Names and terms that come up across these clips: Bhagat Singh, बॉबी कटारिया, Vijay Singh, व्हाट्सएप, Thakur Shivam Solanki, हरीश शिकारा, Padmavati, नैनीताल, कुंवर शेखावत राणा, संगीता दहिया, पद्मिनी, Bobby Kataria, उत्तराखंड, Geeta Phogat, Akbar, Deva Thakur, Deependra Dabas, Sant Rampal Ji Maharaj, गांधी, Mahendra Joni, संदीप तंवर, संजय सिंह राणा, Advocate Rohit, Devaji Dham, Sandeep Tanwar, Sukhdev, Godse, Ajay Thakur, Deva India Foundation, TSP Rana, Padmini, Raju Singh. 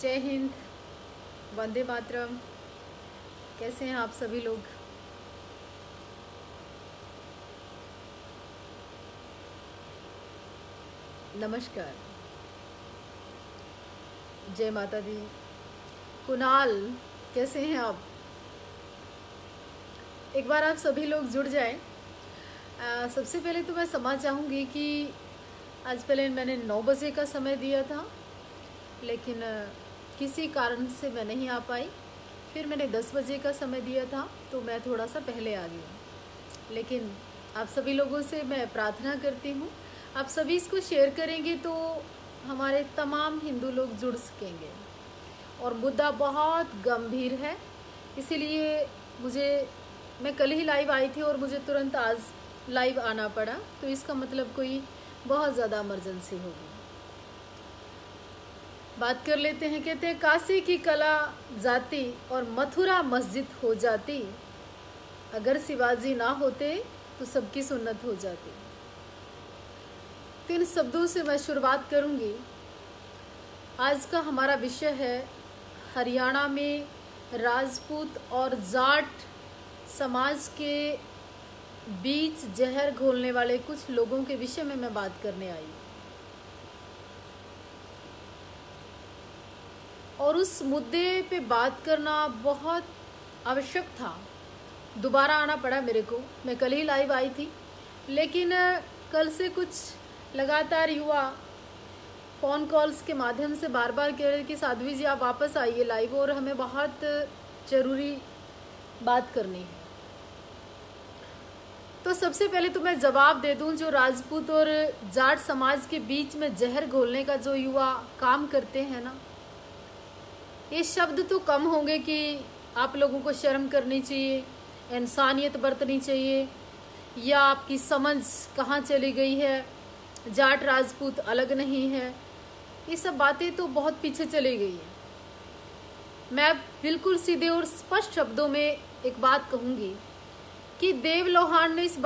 जय हिंद, वंदे मातरम। कैसे हैं आप सभी लोग? नमस्कार, जय माता दी। कुणाल, कैसे हैं आप? एक बार आप सभी लोग जुड़ जाएं। सबसे पहले तो मैं क्षमा चाहूँगी कि आज पहले मैंने 9 बजे का समय दिया था, लेकिन किसी कारण से मैं नहीं आ पाई। फिर मैंने 10 बजे का समय दिया था, तो मैं थोड़ा सा पहले आ गई। लेकिन आप सभी लोगों से मैं प्रार्थना करती हूँ, आप सभी इसको शेयर करेंगे तो हमारे तमाम हिंदू लोग जुड़ सकेंगे। और मुद्दा बहुत गंभीर है, इसीलिए मैं कल ही लाइव आई थी और मुझे तुरंत आज लाइव आना पड़ा, तो इसका मतलब कोई बहुत ज़्यादा इमरजेंसी होगी। बात कर लेते हैं। कहते हैं काशी की कला जाती और मथुरा मस्जिद हो जाती, अगर शिवाजी ना होते तो सबकी सुन्नत हो जाती। 3 शब्दों से मैं शुरुआत करूंगी। आज का हमारा विषय है हरियाणा में राजपूत और जाट समाज के बीच जहर घोलने वाले कुछ लोगों के विषय में मैं बात करने आई। और उस मुद्दे पे बात करना बहुत आवश्यक था। दोबारा आना पड़ा मेरे को, मैं कल ही लाइव आई थी, लेकिन कल से कुछ लगातार युवा फ़ोन कॉल्स के माध्यम से बार बार कह रहे कि साध्वी जी आप वापस आइए लाइव, और हमें बहुत ज़रूरी बात करनी है। तो सबसे पहले तो मैं जवाब दे दूं, जो राजपूत और जाट समाज के बीच में जहर घोलने का जो युवा काम करते हैं ना, ये शब्द तो कम होंगे कि आप लोगों को शर्म करनी चाहिए, इंसानियत बरतनी चाहिए, या आपकी समझ कहाँ चली गई है, जाट राजपूत अलग नहीं है। ये सब बातें तो बहुत पीछे चली गई है। मैं बिल्कुल सीधे और स्पष्ट शब्दों में एक बात कहूँगी कि देवलोहान ने इस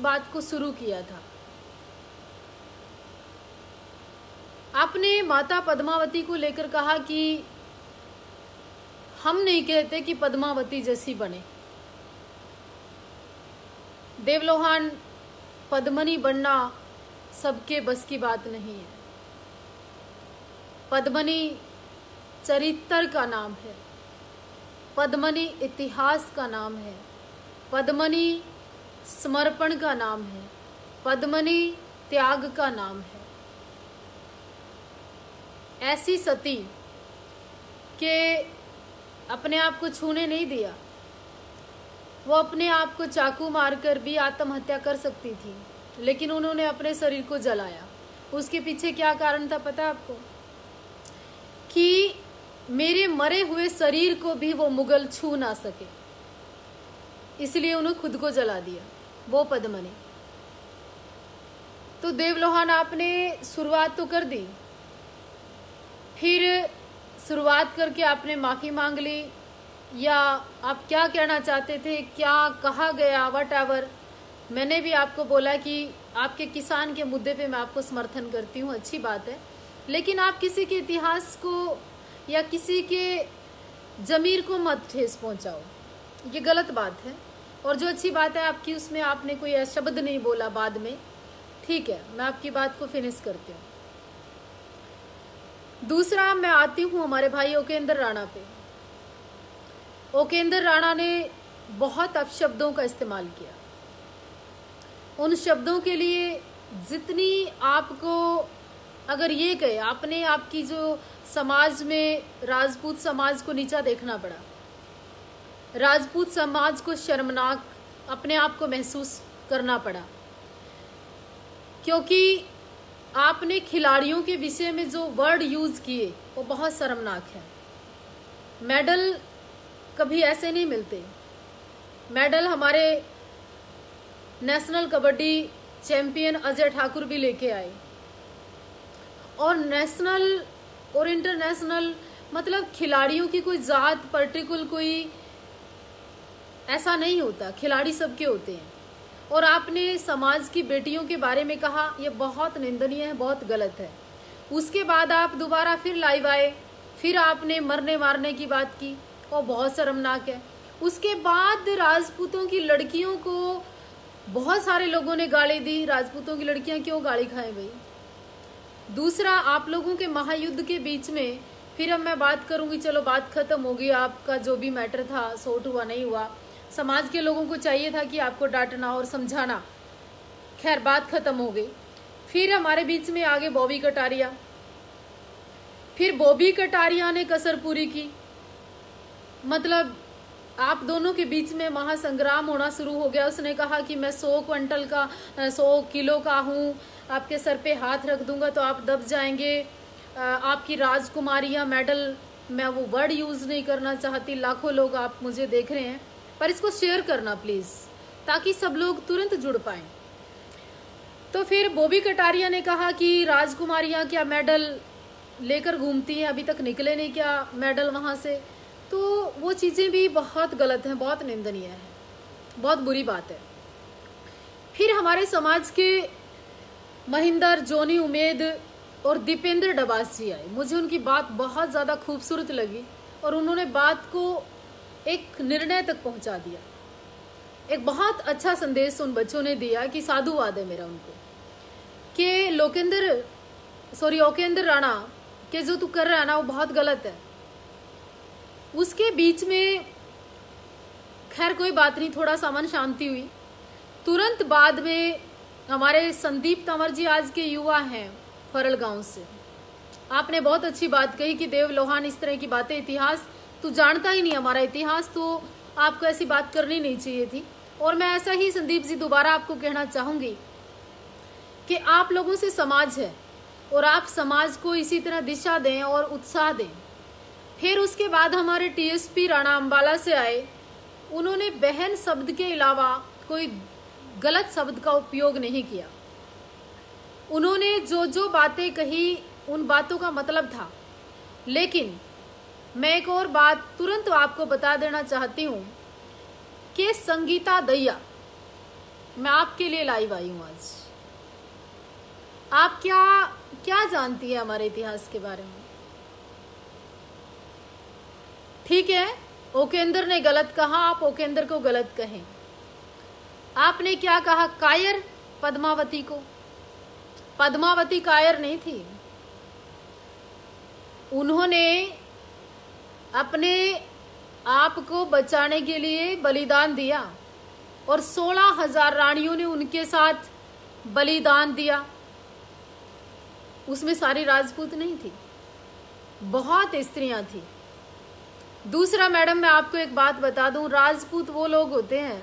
बात को शुरू किया था। आपने माता पद्मावती को लेकर कहा कि हम नहीं कहते कि पद्मावती जैसी बने। देवलोहान पद्मनी बनना सबके बस की बात नहीं है। पद्मनी चरित्र का नाम है, पद्मनी इतिहास का नाम है, पद्मनी समर्पण का नाम है, पद्मनी त्याग का नाम है। ऐसी सती के अपने आप को छूने नहीं दिया, वो अपने आप को चाकू मारकर भी आत्महत्या कर सकती थी, लेकिन उन्होंने अपने शरीर को जलाया। उसके पीछे क्या कारण था पता आपको? कि मेरे मरे हुए शरीर को भी वो मुगल छू ना सके, इसलिए उन्होंने खुद को जला दिया, वो पद्मनी। तो देवलोहान आपने शुरुआत तो कर दी, फिर शुरुआत करके आपने माफ़ी मांग ली, या आप क्या कहना चाहते थे, क्या कहा गया, वट एवर। मैंने भी आपको बोला कि आपके किसान के मुद्दे पे मैं आपको समर्थन करती हूँ, अच्छी बात है, लेकिन आप किसी के इतिहास को या किसी के ज़मीर को मत ठेस पहुँचाओ, ये गलत बात है। और जो अच्छी बात है आपकी, उसमें आपने कोई ऐसा शब्द नहीं बोला बाद में। ठीक है, मैं आपकी बात को फिनिश करती हूँ। दूसरा, मैं आती हूँ हमारे भाई ओकेंद्र राणा पे। ओकेंद्र राणा ने बहुत अपशब्दों का इस्तेमाल किया। उन शब्दों के लिए जितनी आपको, अगर ये कहे आपने, आपकी जो समाज में राजपूत समाज को नीचा देखना पड़ा, राजपूत समाज को शर्मनाक अपने आप को महसूस करना पड़ा, क्योंकि आपने खिलाड़ियों के विषय में जो वर्ड यूज़ किए वो बहुत शर्मनाक है। मेडल कभी ऐसे नहीं मिलते। मेडल हमारे नेशनल कबड्डी चैम्पियन अजय ठाकुर भी लेके आए, और नेशनल और इंटरनेशनल, मतलब खिलाड़ियों की कोई जात पर्टिकुलर कोई ऐसा नहीं होता, खिलाड़ी सबके होते हैं। और आपने समाज की बेटियों के बारे में कहा, यह बहुत निंदनीय है, बहुत गलत है। उसके बाद आप दोबारा फिर लाइव आए फिर आपने मरने मारने की बात की, वो बहुत शर्मनाक है। उसके बाद राजपूतों की लड़कियों को बहुत सारे लोगों ने गाली दी, राजपूतों की लड़कियां क्यों गाली खाएं भाई। दूसरा, आप लोगों के महायुद्ध के बीच में, फिर अब मैं बात करूंगी, चलो बात खत्म होगी, आपका जो भी मैटर था सॉर्ट हुआ नहीं हुआ, समाज के लोगों को चाहिए था कि आपको डांटना और समझाना, खैर बात खत्म हो गई। फिर हमारे बीच में आगे बॉबी कटारिया, फिर बॉबी कटारिया ने कसर पूरी की, मतलब आप दोनों के बीच में महासंग्राम होना शुरू हो गया। उसने कहा कि मैं 100 किलो का हूँ, आपके सर पे हाथ रख दूंगा तो आप दब जाएंगे, आपकी राजकुमारियाँ मेडल, मैं वो वर्ड यूज़ नहीं करना चाहती, लाखों लोग आप मुझे देख रहे हैं पर इसको शेयर करना प्लीज़ ताकि सब लोग तुरंत जुड़ पाएँ। तो फिर बॉबी कटारिया ने कहा कि राजकुमारियाँ क्या मेडल लेकर घूमती हैं, अभी तक निकले नहीं क्या मेडल वहाँ से। तो वो चीज़ें भी बहुत गलत हैं, बहुत निंदनीय है, बहुत बुरी बात है। फिर हमारे समाज के महेंद्र जोनी, उमेद और दीपेंद्र डबास जी आए, मुझे उनकी बात बहुत ज़्यादा खूबसूरत लगी और उन्होंने बात को एक निर्णय तक पहुंचा दिया। एक बहुत अच्छा संदेश उन बच्चों ने दिया कि साधुवाद है मेरा उनको कि ओकेंद्र राणा के जो तू कर रहा है ना वो बहुत गलत है। उसके बीच में खैर कोई बात नहीं, थोड़ा सामान शांति हुई। तुरंत बाद में हमारे संदीप तंवर जी आज के युवा हैं फरल गांव से, आपने बहुत अच्छी बात कही कि देवलोहान इस तरह की बातें, इतिहास तू जानता ही नहीं हमारा इतिहास, तो आपको ऐसी बात करनी नहीं चाहिए थी। और मैं ऐसा ही संदीप जी दोबारा आपको कहना चाहूँगी कि आप लोगों से समाज है और आप समाज को इसी तरह दिशा दें और उत्साह दें। फिर उसके बाद हमारे टीएसपी राणा अम्बाला से आए, उन्होंने बहन शब्द के अलावा कोई गलत शब्द का उपयोग नहीं किया। उन्होंने जो जो बातें कही उन बातों का मतलब था। लेकिन मैं एक और बात तुरंत आपको बता देना चाहती हूँ कि संगीता दहिया, मैं आपके लिए लाइव आई हूँ आज। आप क्या जानती है हमारे इतिहास के बारे में? ठीक है, ओकेंद्र ने गलत कहा, आप ओकेंद्र को गलत कहें। आपने क्या कहा कायर पद्मावती को? पद्मावती कायर नहीं थी, उन्होंने अपने आप को बचाने के लिए बलिदान दिया और 16,000 रानियों ने उनके साथ बलिदान दिया। उसमें सारी राजपूत नहीं थी, बहुत स्त्रियां थी। दूसरा मैडम, मैं आपको एक बात बता दूं, राजपूत वो लोग होते हैं,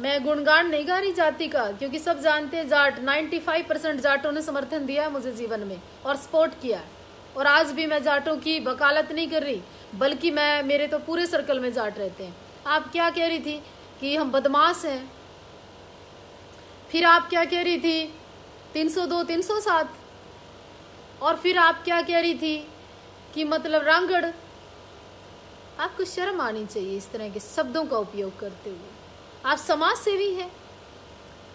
मैं गुणगान नहीं गा रही जाति का क्योंकि सब जानते हैं जाट, 95% जाटों ने समर्थन दिया है मुझे जीवन में और सपोर्ट किया है। और आज भी मैं जाटों की वकालत नहीं कर रही, बल्कि मैं मेरे तो पूरे सर्कल में जाट रहते हैं। आप क्या कह रही थी कि हम बदमाश हैं, फिर आप क्या कह रही थी 302, 307, और फिर आप क्या कह रही थी कि मतलब रांगड़। आपको शर्म आनी चाहिए इस तरह के शब्दों का उपयोग करते हुए। आप समाज सेवी हैं,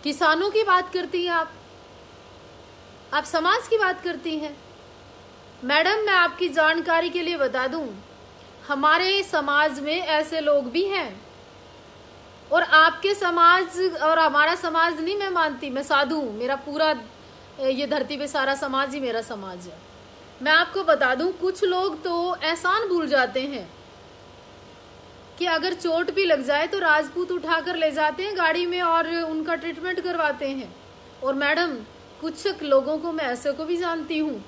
किसानों की बात करती हैं, आप समाज की बात करती हैं। मैडम, मैं आपकी जानकारी के लिए बता दूं, हमारे समाज में ऐसे लोग भी हैं और आपके समाज और हमारा समाज नहीं मैं मानती, मैं साधु हूँ, मेरा पूरा ये धरती पे सारा समाज ही मेरा समाज है। मैं आपको बता दूं, कुछ लोग तो एहसान भूल जाते हैं कि अगर चोट भी लग जाए तो राजपूत उठाकर ले जाते हैं गाड़ी में और उनका ट्रीटमेंट करवाते हैं। और मैडम, कुछ लोगों को मैं ऐसे को भी जानती हूँ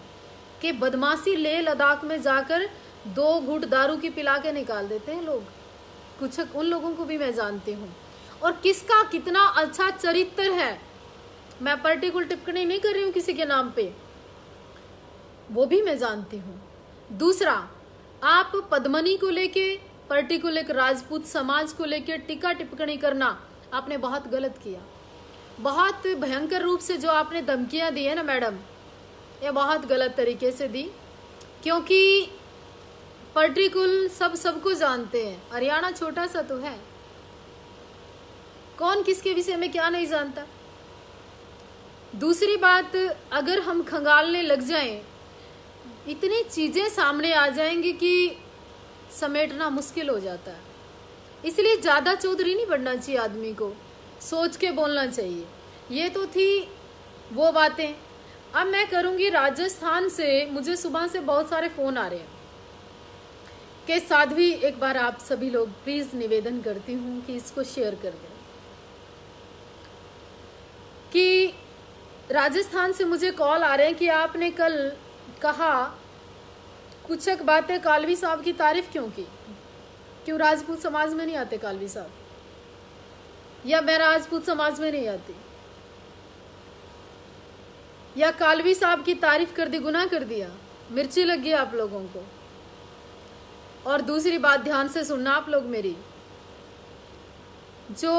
कि बदमाशी ले लद्दाख में जाकर 2 घूंट दारू की पिला के निकाल देते हैं लोग, कुछ उन लोगों को भी मैं जानती हूँ। और किसका कितना अच्छा चरित्र है, मैं पर्टिकुलर टिप्पणी नहीं कर रही हूँ किसी के नाम पर, वो भी मैं जानती हूँ। दूसरा, आप पद्मिनी को लेके, पर्टिकुलर राजपूत समाज को लेकर टीका टिप्पणी करना आपने बहुत गलत किया। बहुत भयंकर रूप से जो आपने धमकियां दी है ना मैडम, ये बहुत गलत तरीके से दी, क्योंकि पर्टिकुलर सबको जानते हैं, हरियाणा छोटा सा तो है, कौन किसके विषय में क्या नहीं जानता। दूसरी बात, अगर हम खंगालने लग जाएं इतनी चीज़ें सामने आ जाएंगी कि समेटना मुश्किल हो जाता है। इसलिए ज़्यादा चौधरी नहीं बनना चाहिए, आदमी को सोच के बोलना चाहिए। ये तो थी वो बातें। अब मैं करूँगी राजस्थान से, मुझे सुबह से बहुत सारे फ़ोन आ रहे हैं के साध्वी एक बार आप सभी लोग प्लीज़ निवेदन करती हूँ कि इसको शेयर कर दें। कि राजस्थान से मुझे कॉल आ रहे हैं कि आपने कल कहा कुछ एक बातें, कालवी साहब की तारीफ क्यों की, क्यों राजपूत समाज में नहीं आते कालवी साहब, या मैं राजपूत समाज में नहीं आती, या कालवी साहब की तारीफ कर दी, गुनाह कर दिया, मिर्ची लग गई आप लोगों को। और दूसरी बात ध्यान से सुनना आप लोग मेरी, जो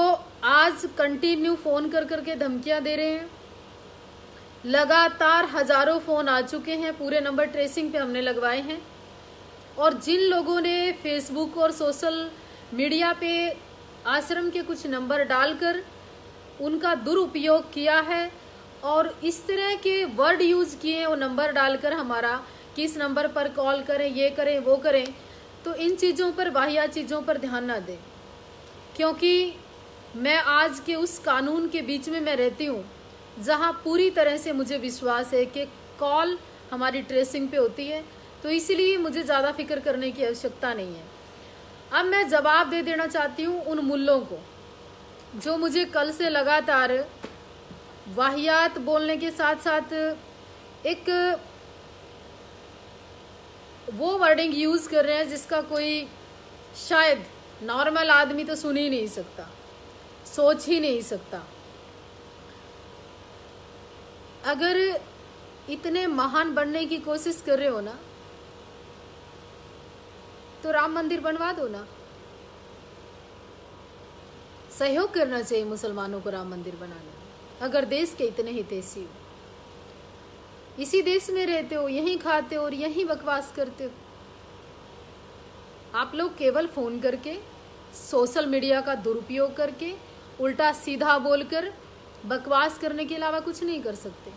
आज कंटिन्यू फ़ोन कर करके धमकियां दे रहे हैं, लगातार हज़ारों फ़ोन आ चुके हैं, पूरे नंबर ट्रेसिंग पे हमने लगवाए हैं। और जिन लोगों ने फेसबुक और सोशल मीडिया पे आश्रम के कुछ नंबर डालकर उनका दुरुपयोग किया है और इस तरह के वर्ड यूज़ किए हैं, वो नंबर डालकर हमारा किस नंबर पर कॉल करें, ये करें वो करें, तो इन चीज़ों पर, वाहिया चीज़ों पर ध्यान ना दें। क्योंकि मैं आज के उस कानून के बीच में मैं रहती हूँ जहाँ पूरी तरह से मुझे विश्वास है कि कॉल हमारी ट्रेसिंग पे होती है, तो इसलिए मुझे ज़्यादा फिक्र करने की आवश्यकता नहीं है। अब मैं जवाब दे देना चाहती हूँ उन मुल्लों को जो मुझे कल से लगातार वाहियात बोलने के साथ साथ एक वो वर्डिंग यूज़ कर रहे हैं जिसका कोई शायद नॉर्मल आदमी तो सुन ही नहीं सकता, सोच ही नहीं सकता। अगर इतने महान बनने की कोशिश कर रहे हो ना, तो राम मंदिर बनवा दो ना, सहयोग करना चाहिए मुसलमानों को राम मंदिर बनाने में, अगर देश के इतने हितैषी हो। इसी देश में रहते हो, यहीं खाते हो और यहीं बकवास करते हो। आप लोग केवल फ़ोन करके, सोशल मीडिया का दुरुपयोग करके, उल्टा सीधा बोलकर बकवास करने के अलावा कुछ नहीं कर सकते।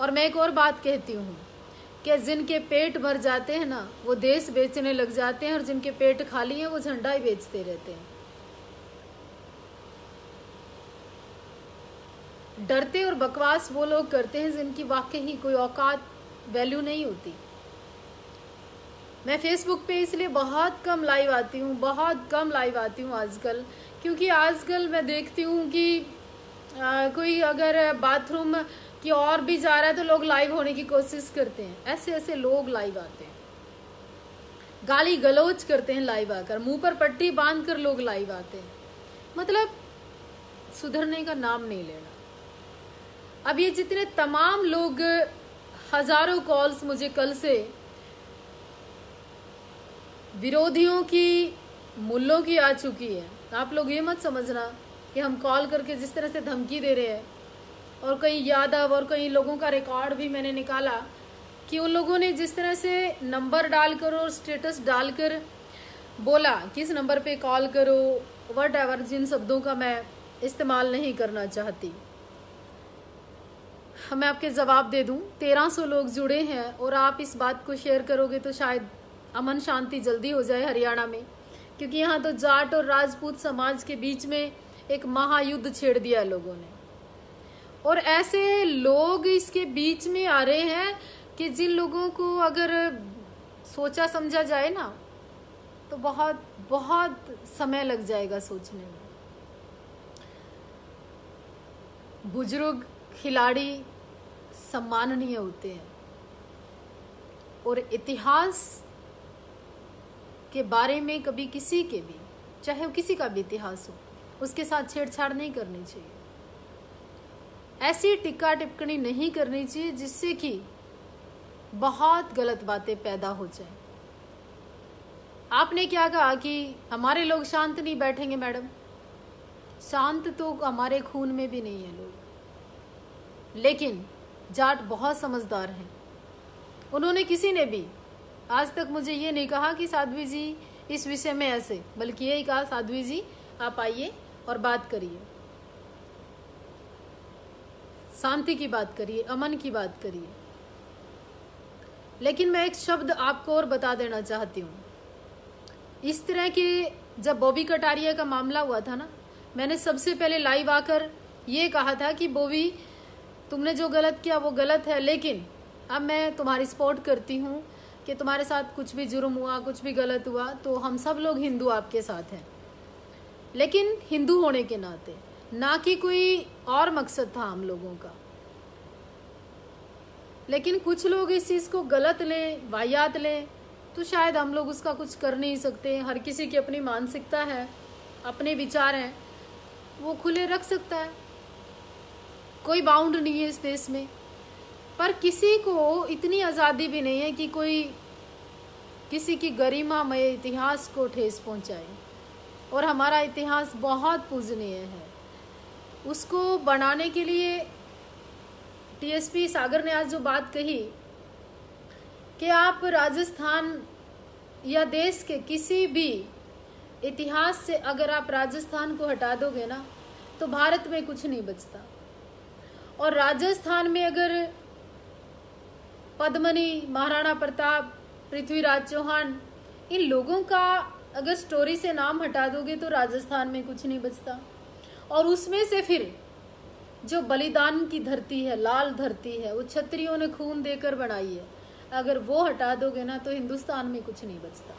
और मैं एक और बात कहती हूँ कि जिनके पेट भर जाते हैं ना, वो देश बेचने लग जाते हैं, और जिनके पेट खाली हैं वो झंडा ही बेचते रहते हैं। डरते और बकवास वो लोग करते हैं जिनकी वाकई ही कोई औकात, वैल्यू नहीं होती। मैं फेसबुक पे इसलिए बहुत कम लाइव आती हूँ, आजकल, क्योंकि आजकल मैं देखती हूँ कि कोई अगर बाथरूम की और भी जा रहा है तो लोग लाइव होने की कोशिश करते हैं। ऐसे ऐसे लोग लाइव आते हैं, गाली गलौज करते हैं लाइव आकर, मुंह पर पट्टी बांध कर लोग लाइव आते हैं। मतलब सुधरने का नाम नहीं लेना। अब ये जितने तमाम लोग, हज़ारों कॉल्स मुझे कल से विरोधियों की, मुल्लों की आ चुकी है। आप लोग ये मत समझना कि हम कॉल करके जिस तरह से धमकी दे रहे हैं, और कई यादव और कई लोगों का रिकॉर्ड भी मैंने निकाला कि उन लोगों ने जिस तरह से नंबर डालकर और स्टेटस डालकर बोला किस नंबर पे कॉल करो, वट एवर, जिन शब्दों का मैं इस्तेमाल नहीं करना चाहती। मैं आपके जवाब दे दूं, 1300 लोग जुड़े हैं और आप इस बात को शेयर करोगे तो शायद अमन शांति जल्दी हो जाए हरियाणा में, क्योंकि यहाँ तो जाट और राजपूत समाज के बीच में एक महायुद्ध छेड़ दिया लोगों ने। और ऐसे लोग इसके बीच में आ रहे हैं कि जिन लोगों को अगर सोचा समझा जाए ना, तो बहुत बहुत समय लग जाएगा सोचने में। बुजुर्ग खिलाड़ी सम्माननीय होते हैं और इतिहास के बारे में कभी किसी के भी, चाहे वो किसी का भी इतिहास हो, उसके साथ छेड़छाड़ नहीं करनी चाहिए। ऐसी टिक्का टिप्पणी नहीं करनी चाहिए जिससे कि बहुत गलत बातें पैदा हो जाए। आपने क्या कहा कि हमारे लोग शांत नहीं बैठेंगे? मैडम, शांत तो हमारे खून में भी नहीं है लोग, लेकिन जाट बहुत समझदार हैं। उन्होंने, किसी ने भी आज तक मुझे ये नहीं कहा कि साध्वी जी इस विषय में ऐसे, बल्कि यही कहा साध्वी जी आप आइए और बात करिए, शांति की बात करिए, अमन की बात करिए। लेकिन मैं एक शब्द आपको और बता देना चाहती हूँ। इस तरह के जब बॉबी कटारिया का मामला हुआ था ना, मैंने सबसे पहले लाइव आकर ये कहा था कि बॉबी तुमने जो गलत किया वो गलत है, लेकिन अब मैं तुम्हारी सपोर्ट करती हूँ कि तुम्हारे साथ कुछ भी जुर्म हुआ, कुछ भी गलत हुआ तो हम सब लोग हिंदू आपके साथ हैं, लेकिन हिंदू होने के नाते, ना कि कोई और मकसद था हम लोगों का। लेकिन कुछ लोग इस चीज़ को गलत लें, वाहियात लें, तो शायद हम लोग उसका कुछ कर नहीं सकते। हर किसी की अपनी मानसिकता है, अपने विचार हैं, वो खुले रख सकता है, कोई बाउंड नहीं है इस देश में। पर किसी को इतनी आज़ादी भी नहीं है कि कोई किसी की गरिमामय इतिहास को ठेस पहुंचाए। और हमारा इतिहास बहुत पूजनीय है, उसको बनाने के लिए टीएसपी सागर ने आज जो बात कही कि आप राजस्थान या देश के किसी भी इतिहास से अगर आप राजस्थान को हटा दोगे ना तो भारत में कुछ नहीं बचता। और राजस्थान में अगर पद्मिनी, महाराणा प्रताप, पृथ्वीराज चौहान, इन लोगों का अगर स्टोरी से नाम हटा दोगे तो राजस्थान में कुछ नहीं बचता। और उसमें से फिर जो बलिदान की धरती है, लाल धरती है, वो क्षत्रियों ने खून देकर बनाई है, अगर वो हटा दोगे ना तो हिंदुस्तान में कुछ नहीं बचता।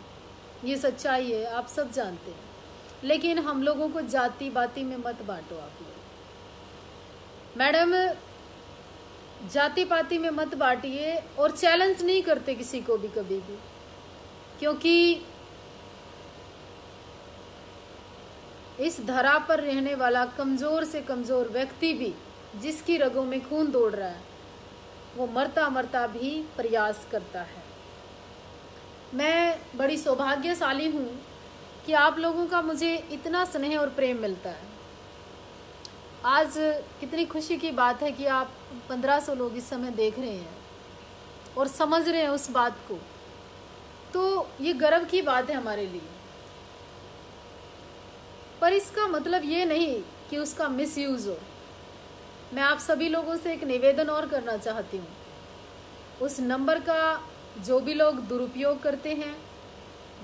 ये सच्चाई है, आप सब जानते हैं। लेकिन हम लोगों को जाति बाती में मत बांटो। आप लोग मैडम जाति पाति में मत बांटिए और चैलेंज नहीं करते किसी को भी कभी भी, क्योंकि इस धरा पर रहने वाला कमज़ोर से कमज़ोर व्यक्ति भी, जिसकी रगों में खून दौड़ रहा है, वो मरता मरता भी प्रयास करता है। मैं बड़ी सौभाग्यशाली हूँ कि आप लोगों का मुझे इतना स्नेह और प्रेम मिलता है। आज कितनी खुशी की बात है कि आप 1500 लोग इस समय देख रहे हैं और समझ रहे हैं उस बात को, तो ये गर्व की बात है हमारे लिए। पर इसका मतलब ये नहीं कि उसका मिसयूज़ हो। मैं आप सभी लोगों से एक निवेदन और करना चाहती हूँ, उस नंबर का जो भी लोग दुरुपयोग करते हैं,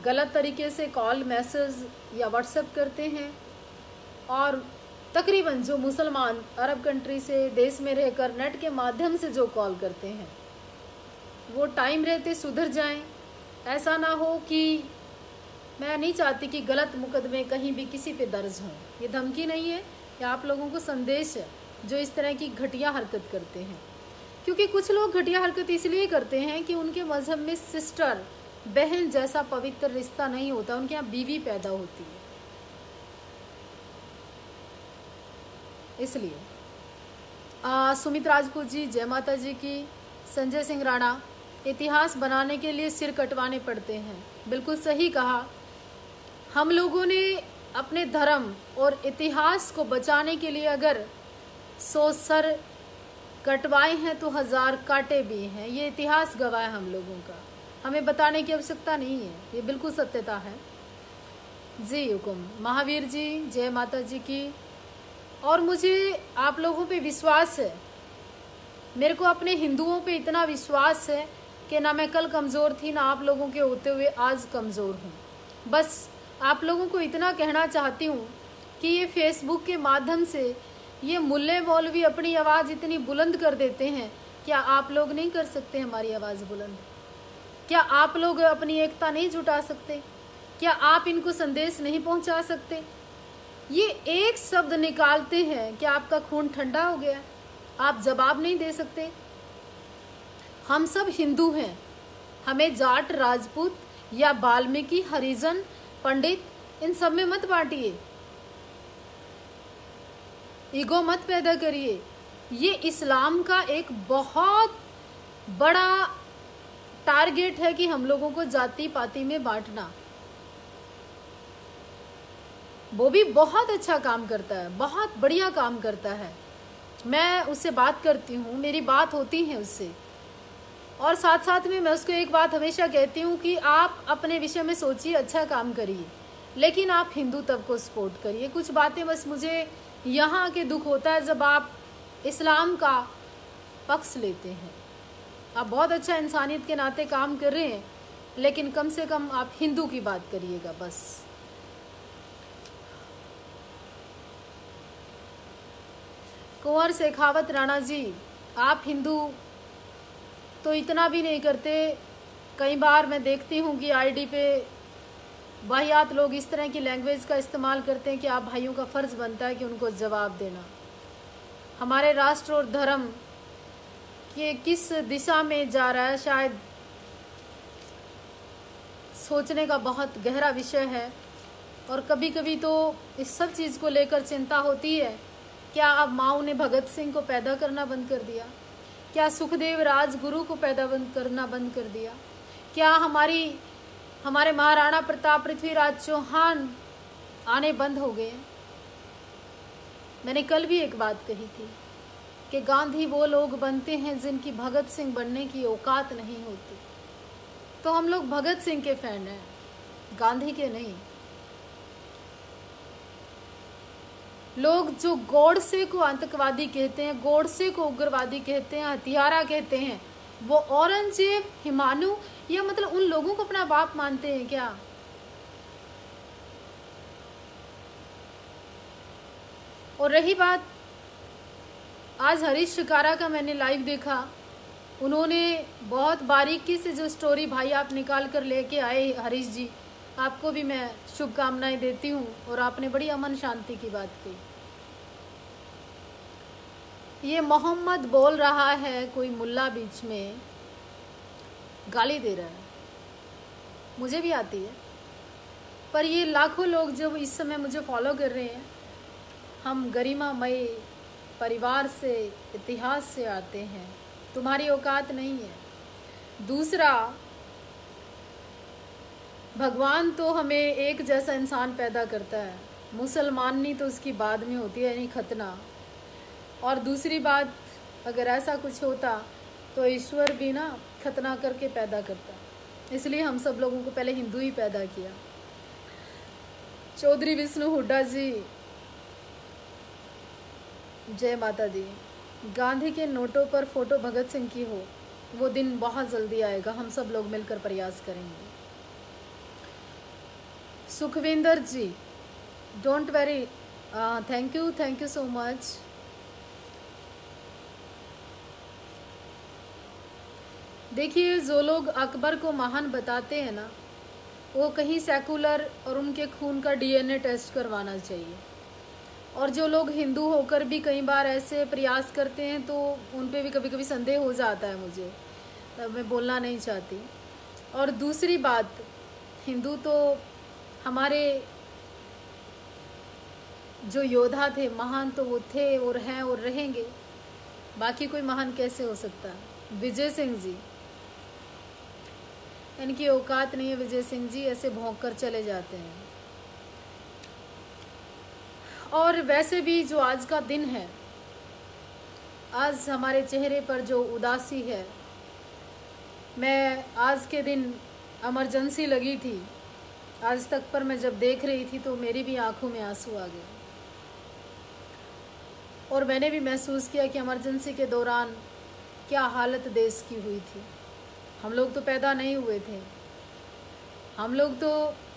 गलत तरीके से कॉल, मैसेज या व्हाट्सएप करते हैं, और तकरीबन जो मुसलमान अरब कंट्री से, देश में रहकर नेट के माध्यम से जो कॉल करते हैं, वो टाइम रहते सुधर जाएं। ऐसा ना हो कि मैं नहीं चाहती कि गलत मुकदमे कहीं भी किसी पे दर्ज हों। ये धमकी नहीं है, ये आप लोगों को संदेश है जो इस तरह की घटिया हरकत करते हैं। क्योंकि कुछ लोग घटिया हरकत इसलिए करते हैं कि उनके मजहब में सिस्टर, बहन जैसा पवित्र रिश्ता नहीं होता, उनके यहाँ बीवी पैदा होती है। इसलिए सुमित राजपूत जी, जय माता जी की, संजय सिंह राणा, इतिहास बनाने के लिए सिर कटवाने पड़ते हैं। बिल्कुल सही कहा। हम लोगों ने अपने धर्म और इतिहास को बचाने के लिए अगर 100 सर कटवाए हैं तो 1000 काटे भी हैं। ये इतिहास गवाह है हम लोगों का, हमें बताने की आवश्यकता नहीं है, ये बिल्कुल सत्यता है। जी हुकुम महावीर जी, जय माता जी की। और मुझे आप लोगों पे विश्वास है, मेरे को अपने हिंदुओं पे इतना विश्वास है कि ना मैं कल कमज़ोर थी, ना आप लोगों के होते हुए आज कमज़ोर हूँ। बस आप लोगों को इतना कहना चाहती हूँ कि ये फेसबुक के माध्यम से ये मुल्ले मौलवी अपनी आवाज़ इतनी बुलंद कर देते हैं, क्या आप लोग नहीं कर सकते हमारी आवाज़ बुलंद? क्या आप लोग अपनी एकता नहीं जुटा सकते? क्या आप इनको संदेश नहीं पहुँचा सकते? ये एक शब्द निकालते हैं कि आपका खून ठंडा हो गया, आप जवाब नहीं दे सकते। हम सब हिंदू हैं, हमें जाट, राजपूत या वाल्मीकि, हरिजन, पंडित, इन सब में मत बांटिए, ईगो मत पैदा करिए। ये इस्लाम का एक बहुत बड़ा टारगेट है कि हम लोगों को जाति पाति में बांटना। वो भी बहुत अच्छा काम करता है, बहुत बढ़िया काम करता है। मैं उससे बात करती हूँ, मेरी बात होती है उससे, और साथ साथ में मैं उसको एक बात हमेशा कहती हूँ कि आप अपने विषय में सोचिए, अच्छा काम करिए, लेकिन आप हिंदू तब को सपोर्ट करिए। कुछ बातें बस मुझे यहाँ के दुख होता है जब आप इस्लाम का पक्ष लेते हैं। आप बहुत अच्छा इंसानियत के नाते काम कर रहे हैं, लेकिन कम से कम आप हिंदू की बात करिएगा बस। कुंवर शेखावत राणा जी, आप हिंदू तो इतना भी नहीं करते। कई बार मैं देखती हूँ कि आईडी पे बाहियात लोग इस तरह की लैंग्वेज का इस्तेमाल करते हैं कि आप भाइयों का फ़र्ज़ बनता है कि उनको जवाब देना। हमारे राष्ट्र और धर्म के किस दिशा में जा रहा है, शायद सोचने का बहुत गहरा विषय है। और कभी कभी तो इस सब चीज़ को लेकर चिंता होती है, क्या अब माओ ने भगत सिंह को पैदा करना बंद कर दिया? क्या सुखदेव राजगुरु को पैदा करना बंद कर दिया? क्या हमारे महाराणा प्रताप पृथ्वीराज चौहान आने बंद हो गए? मैंने कल भी एक बात कही थी कि गांधी वो लोग बनते हैं जिनकी भगत सिंह बनने की औकात नहीं होती। तो हम लोग भगत सिंह के फैन हैं, गांधी के नहीं। लोग जो गोडसे को आतंकवादी कहते हैं, गोडसे को उग्रवादी कहते हैं, हथियारा कहते हैं, वो औरंगजेब, हिमानू, या मतलब उन लोगों को अपना बाप मानते हैं क्या? और रही बात, आज हरीश शिकारा का मैंने लाइव देखा। उन्होंने बहुत बारीकी से जो स्टोरी भाई आप निकाल कर लेके आए हरीश जी, आपको भी मैं शुभकामनाएं देती हूँ। और आपने बड़ी अमन शांति की बात की। ये मोहम्मद बोल रहा है, कोई मुल्ला बीच में गाली दे रहा है, मुझे भी आती है। पर ये लाखों लोग जो इस समय मुझे फॉलो कर रहे हैं, हम गरिमामय परिवार से, इतिहास से आते हैं, तुम्हारी औकात नहीं है। दूसरा, भगवान तो हमें एक जैसा इंसान पैदा करता है, मुसलमानी तो उसकी बाद में होती है, यानी खतना। और दूसरी बात, अगर ऐसा कुछ होता तो ईश्वर भी ना खतना करके पैदा करता, इसलिए हम सब लोगों को पहले हिंदू ही पैदा किया। चौधरी विष्णु हुड्डा जी, जय माता दी। गांधी के नोटों पर फोटो भगत सिंह की हो, वो दिन बहुत जल्दी आएगा, हम सब लोग मिलकर प्रयास करेंगे। Sukhwinder ji, don't worry, thank you so much. देखिए, जो लोग अकबर को महान बताते हैं ना, वो कहीं सेकुलर और उनके खून का डीएनए टेस्ट करवाना चाहिए। और जो लोग हिंदू होकर भी कई बार ऐसे प्रयास करते हैं, तो उन पे भी कभी कभी संदेह हो जाता है मुझे, तब मैं बोलना नहीं चाहती। और दूसरी बात, हिंदू तो हमारे जो योद्धा थे महान, तो वो थे और हैं और रहेंगे, बाकी कोई महान कैसे हो सकता? विजय सिंह जी, इनकी औकात नहीं है। विजय सिंह जी ऐसे भौंक कर चले जाते हैं। और वैसे भी जो आज का दिन है, आज हमारे चेहरे पर जो उदासी है, मैं आज के दिन इमरजेंसी लगी थी आज तक पर, मैं जब देख रही थी तो मेरी भी आंखों में आंसू आ गए। और मैंने भी महसूस किया कि इमरजेंसी के दौरान क्या हालत देश की हुई थी। हम लोग तो पैदा नहीं हुए थे, हम लोग तो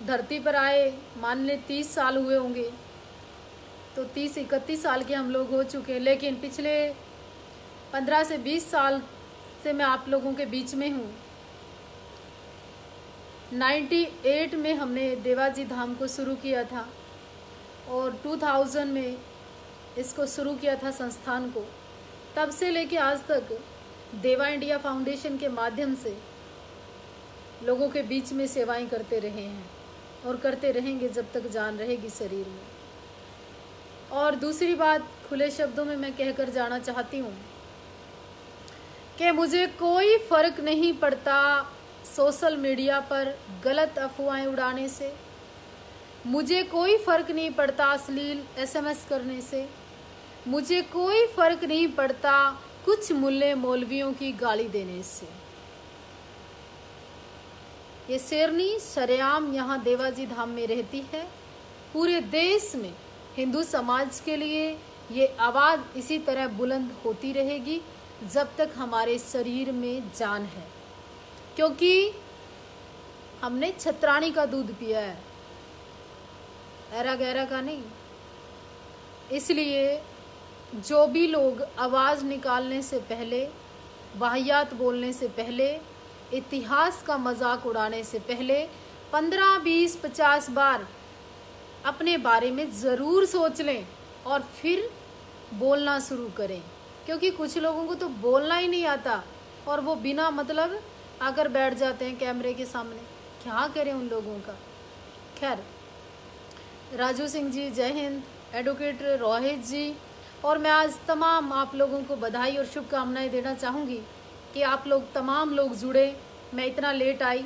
धरती पर आए मान लें 30 साल हुए होंगे, तो 30-31 साल के हम लोग हो चुके हैं। लेकिन पिछले 15 से 20 साल से मैं आप लोगों के बीच में हूँ। 98 में हमने देवाजी धाम को शुरू किया था और 2000 में इसको शुरू किया था संस्थान को। तब से लेके आज तक देवा इंडिया फाउंडेशन के माध्यम से लोगों के बीच में सेवाएं करते रहे हैं और करते रहेंगे जब तक जान रहेगी शरीर में। और दूसरी बात, खुले शब्दों में मैं कहकर जाना चाहती हूँ कि मुझे कोई फ़र्क नहीं पड़ता सोशल मीडिया पर गलत अफवाहें उड़ाने से, मुझे कोई फ़र्क नहीं पड़ता अश्लील SMS करने से, मुझे कोई फ़र्क नहीं पड़ता कुछ मुल्ले मौलवियों की गाली देने से। ये शेरनी शरेआम यहाँ देवाजी धाम में रहती है। पूरे देश में हिंदू समाज के लिए ये आवाज़ इसी तरह बुलंद होती रहेगी। जब तक हमारे शरीर में जान है, क्योंकि हमने छतरानी का दूध पिया है, ऐरा गैरा का नहीं। इसलिए जो भी लोग आवाज़ निकालने से पहले, वाहियात बोलने से पहले, इतिहास का मजाक उड़ाने से पहले 15, 20, 50 बार अपने बारे में ज़रूर सोच लें और फिर बोलना शुरू करें, क्योंकि कुछ लोगों को तो बोलना ही नहीं आता और वो बिना मतलब आकर बैठ जाते हैं कैमरे के सामने। क्या करें उन लोगों का। खैर, राजू सिंह जी जय हिंद, एडवोकेट रोहित जी, और मैं आज तमाम आप लोगों को बधाई और शुभकामनाएं देना चाहूँगी कि आप लोग तमाम लोग जुड़े। मैं इतना लेट आई,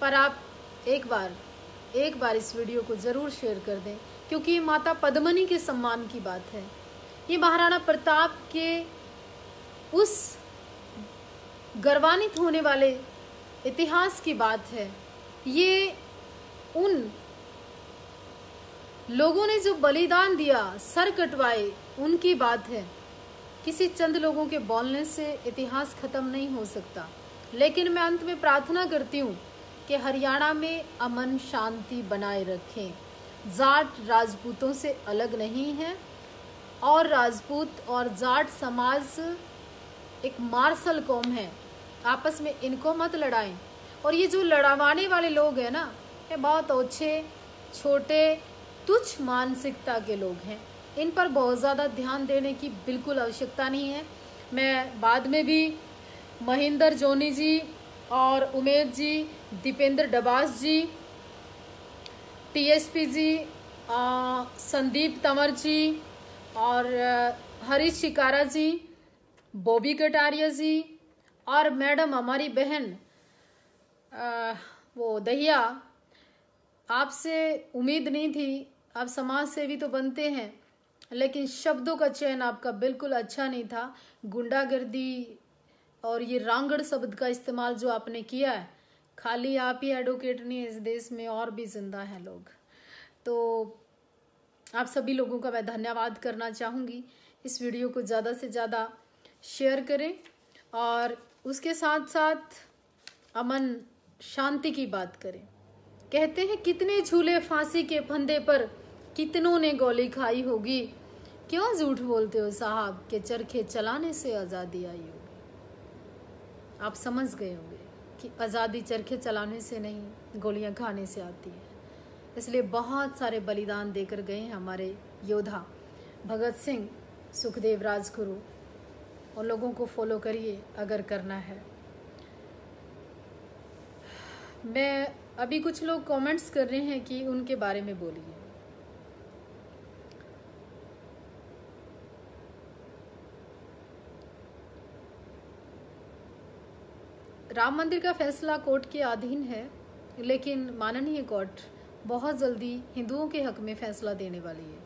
पर आप एक बार इस वीडियो को ज़रूर शेयर कर दें, क्योंकि ये माता पद्मिनी के सम्मान की बात है। ये महाराणा प्रताप के उस गर्वान्वित होने वाले इतिहास की बात है। ये उन लोगों ने जो बलिदान दिया, सर कटवाए, उनकी बात है। किसी चंद लोगों के बोलने से इतिहास ख़त्म नहीं हो सकता, लेकिन मैं अंत में प्रार्थना करती हूँ कि हरियाणा में अमन शांति बनाए रखें। जाट राजपूतों से अलग नहीं है, और राजपूत और जाट समाज एक मार्शल कौम है, आपस में इनको मत लड़ाएं। और ये जो लड़ावाने वाले लोग हैं ना, ये बहुत अच्छे छोटे तुच्छ मानसिकता के लोग हैं। इन पर बहुत ज़्यादा ध्यान देने की बिल्कुल आवश्यकता नहीं है। मैं बाद में भी महेंद्र जोनी जी और उमेश जी, दीपेंद्र डबास जी, टीएसपी जी, संदीप तंवर जी और हर्ष शिकारा जी, बॉबी कटारिया जी और मैडम हमारी बहन वो दहिया, आपसे उम्मीद नहीं थी। आप समाज सेवी तो बनते हैं, लेकिन शब्दों का चयन आपका बिल्कुल अच्छा नहीं था। गुंडागर्दी और ये रांगड़ शब्द का इस्तेमाल जो आपने किया है, खाली आप ही एडवोकेट नहीं, इस देश में और भी जिंदा हैं लोग। तो आप सभी लोगों का मैं धन्यवाद करना चाहूँगी। इस वीडियो को ज़्यादा से ज़्यादा शेयर करें, और उसके साथ साथ अमन शांति की बात करें। कहते हैं कितने झूले फांसी के फंदे पर, कितनों ने गोली खाई होगी। क्यों झूठ बोलते हो साहब के चरखे चलाने से आज़ादी आई होगी। आप समझ गए होंगे कि आज़ादी चरखे चलाने से नहीं, गोलियां खाने से आती है। इसलिए बहुत सारे बलिदान देकर गए हैं हमारे योद्धा भगत सिंह, सुखदेव, राजगुरु। और लोगों को फॉलो करिए अगर करना है। मैं अभी कुछ लोग कमेंट्स कर रहे हैं कि उनके बारे में बोलिए। राम मंदिर का फैसला कोर्ट के अधीन है, लेकिन माननीय कोर्ट बहुत जल्दी हिंदुओं के हक में फैसला देने वाली है।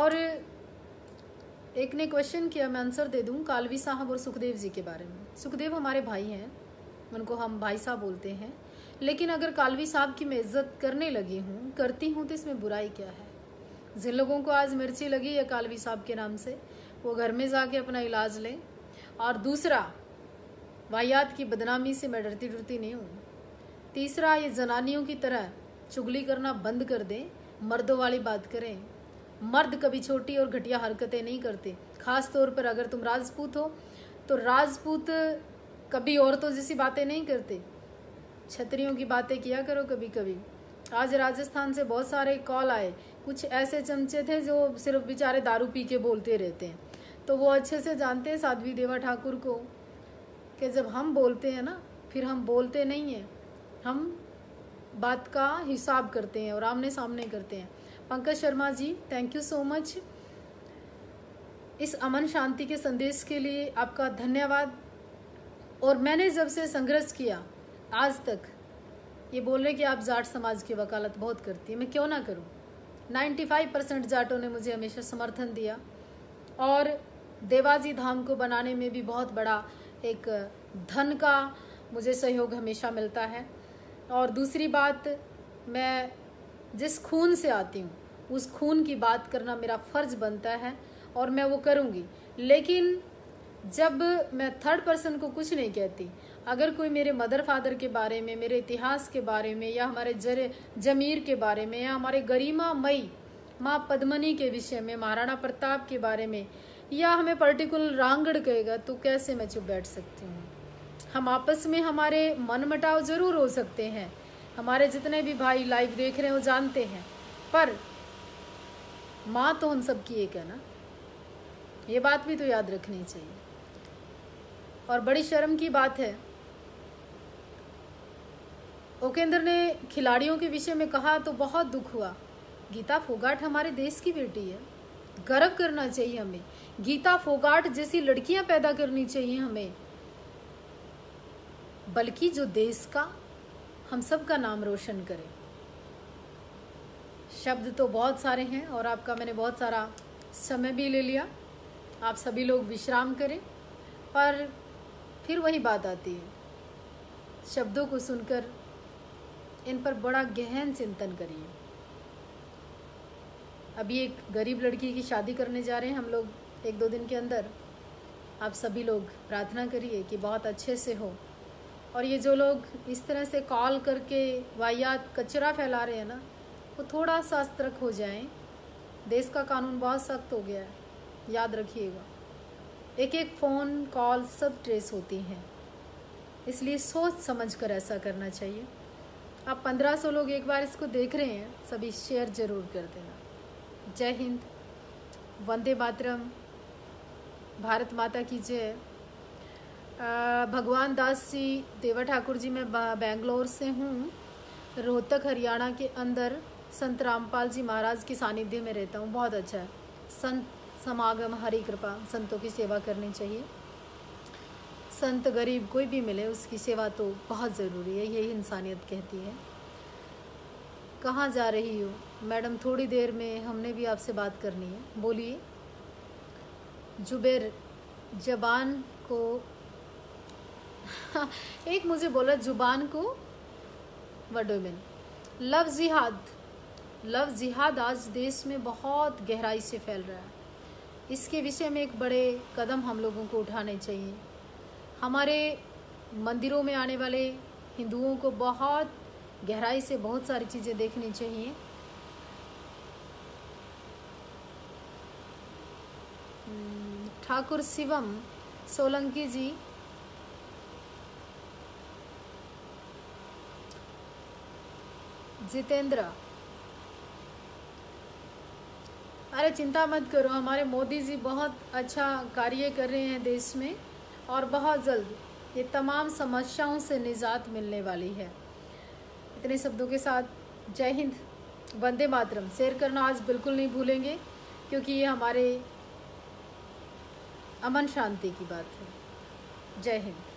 और एक ने क्वेश्चन किया, मैं आंसर दे दूं, कालवी साहब और सुखदेव जी के बारे में। सुखदेव हमारे भाई हैं, उनको हम भाई साहब बोलते हैं, लेकिन अगर कालवी साहब की मैं इज्जत करने लगी हूं, करती हूं, तो इसमें बुराई क्या है। जिन लोगों को आज मिर्ची लगी है कालवी साहब के नाम से, वो घर में जाके अपना इलाज लें। और दूसरा, वाहियात की बदनामी से मैं डरती डरती नहीं हूँ। तीसरा, ये जनानियों की तरह चुगली करना बंद कर दें, मर्दों वाली बात करें। मर्द कभी छोटी और घटिया हरकतें नहीं करते। ख़ास तौर पर अगर तुम राजपूत हो तो राजपूत कभी औरतों जैसी बातें नहीं करते। क्षत्रियों की बातें किया करो कभी कभी। आज राजस्थान से बहुत सारे कॉल आए, कुछ ऐसे चमचे थे जो सिर्फ बेचारे दारू पी के बोलते रहते हैं, तो वो अच्छे से जानते हैं साध्वी देवा ठाकुर को, कि जब हम बोलते हैं ना, फिर हम बोलते नहीं हैं, हम बात का हिसाब करते हैं और आमने सामने करते हैं। Pankaj Sharma ji, thank you so much इस अमन शांति के संदेश के लिए, आपका धन्यवाद। और मैंने जब से संघर्ष किया आज तक, ये बोल रहे कि आप जाट समाज की वकालत बहुत करती है, मैं क्यों ना करूं। 95% जाटों ने मुझे हमेशा समर्थन दिया, और देवाजी धाम को बनाने में भी बहुत बड़ा एक धन का मुझे सहयोग हमेशा मिलता है। और दूसरी बात, मैं जिस खून से आती हूँ उस खून की बात करना मेरा फ़र्ज बनता है। और मैं वो करूँगी। लेकिन जब मैं थर्ड पर्सन को कुछ नहीं कहती, अगर कोई मेरे मदर फादर के बारे में, मेरे इतिहास के बारे में या हमारे जमीर के बारे में या हमारे गरिमा मई माँ पद्मिनी के विषय में, महाराणा प्रताप के बारे में या हमें पर्टिकुलर रांगड़ कहेगा तो कैसे मैं चुप बैठ सकती हूँ। हम आपस में हमारे मन मटाव जरूर हो सकते हैं, हमारे जितने भी भाई लाइव देख रहे हैं वो जानते हैं, पर माँ तो हम सबकी एक है ना, ये बात भी तो याद रखनी चाहिए। और बड़ी शर्म की बात है, ओकेंद्र ने खिलाड़ियों के विषय में कहा तो बहुत दुख हुआ। गीता फोगाट हमारे देश की बेटी है, गर्व करना चाहिए हमें, गीता फोगाट जैसी लड़कियां पैदा करनी चाहिए हमें, बल्कि जो देश का हम सब का नाम रोशन करे। शब्द तो बहुत सारे हैं और आपका मैंने बहुत सारा समय भी ले लिया, आप सभी लोग विश्राम करें। पर फिर वही बात आती है, शब्दों को सुनकर इन पर बड़ा गहन चिंतन करिए। अभी एक गरीब लड़की की शादी करने जा रहे हैं हम लोग 1-2 दिन के अंदर, आप सभी लोग प्रार्थना करिए कि बहुत अच्छे से हो। और ये जो लोग इस तरह से कॉल करके वाहियात कचरा फैला रहे हैं ना, वो थोड़ा सा सतर्क हो जाएं। देश का कानून बहुत सख्त हो गया है, याद रखिएगा, एक-एक फ़ोन कॉल सब ट्रेस होती हैं, इसलिए सोच समझ कर ऐसा करना चाहिए। आप 1500 लोग एक बार इसको देख रहे हैं, सभी शेयर ज़रूर कर देना। जय हिंद, वंदे मातरम, भारत माता की जय। भगवान दास जी, देवा ठाकुर जी, मैं बेंगलोर से हूँ, रोहतक हरियाणा के अंदर संत रामपाल जी महाराज के सानिध्य में रहता हूँ। बहुत अच्छा है संत समागम, हरी कृपा, संतों की सेवा करनी चाहिए। संत गरीब कोई भी मिले उसकी सेवा तो बहुत ज़रूरी है, यही इंसानियत कहती है। कहाँ जा रही हो मैडम? थोड़ी देर में हमने भी आपसे बात करनी है, बोलिए। जुबेर ज़बान को एक मुझे बोला ज़ुबान को वडोमिन। लव जिहाद आज देश में बहुत गहराई से फैल रहा है, इसके विषय में एक बड़े कदम हम लोगों को उठाने चाहिए। हमारे मंदिरों में आने वाले हिंदुओं को बहुत गहराई से बहुत सारी चीज़ें देखनी चाहिए। ठाकुर शिवम सोलंकी जी, जितेंद्र, अरे चिंता मत करो, हमारे मोदी जी बहुत अच्छा कार्य कर रहे हैं देश में और बहुत जल्द ये तमाम समस्याओं से निजात मिलने वाली है। इतने शब्दों के साथ जय हिंद, वंदे मातरम। शेयर करना आज बिल्कुल नहीं भूलेंगे, क्योंकि ये हमारे अमन शांति की बात है। जय हिंद।